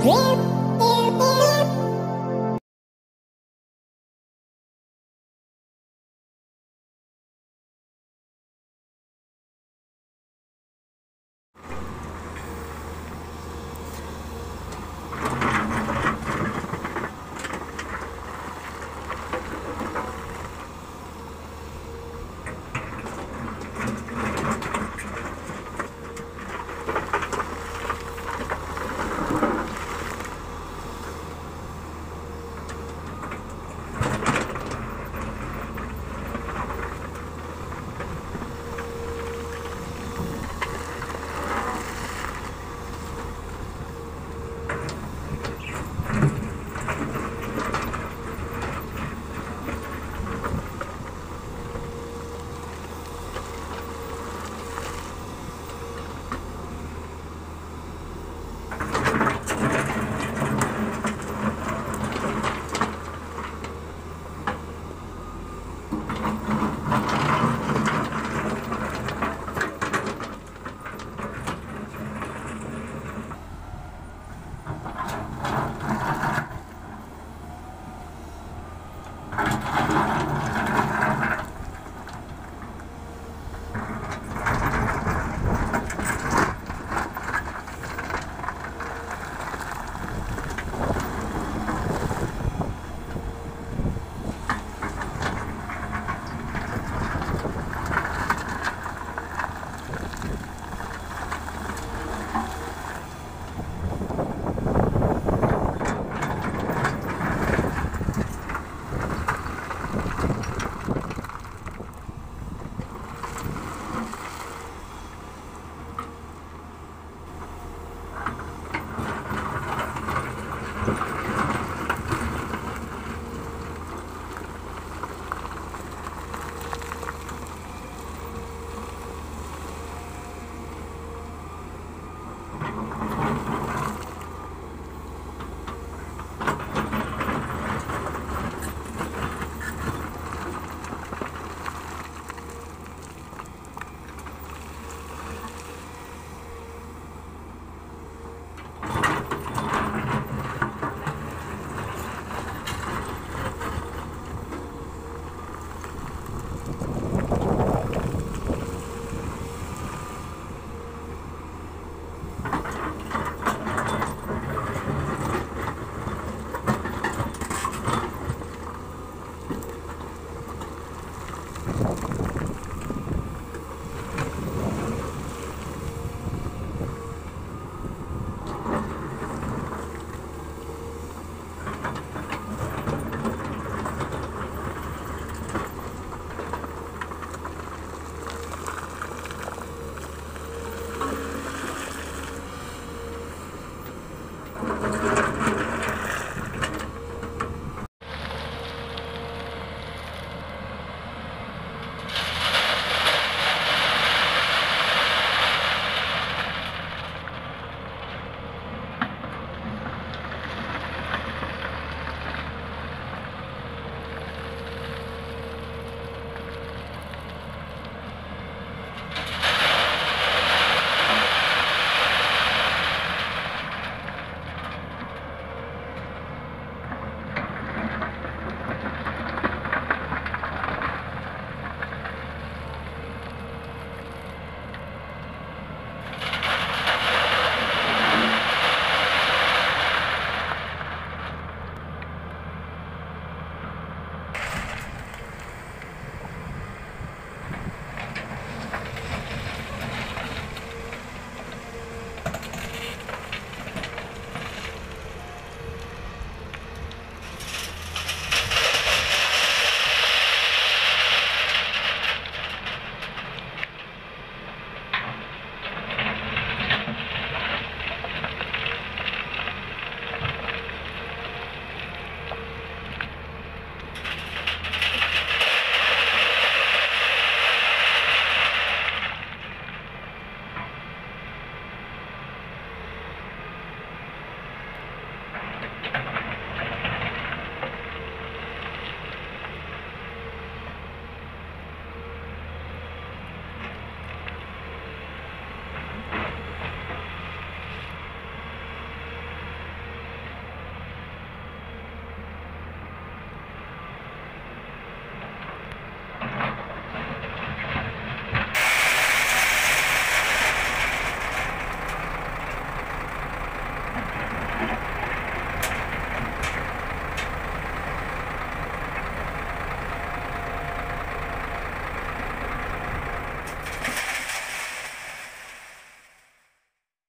Rip.